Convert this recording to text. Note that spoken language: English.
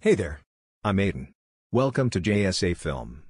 Hey there. I'm Aiden. Welcome to JSA Film.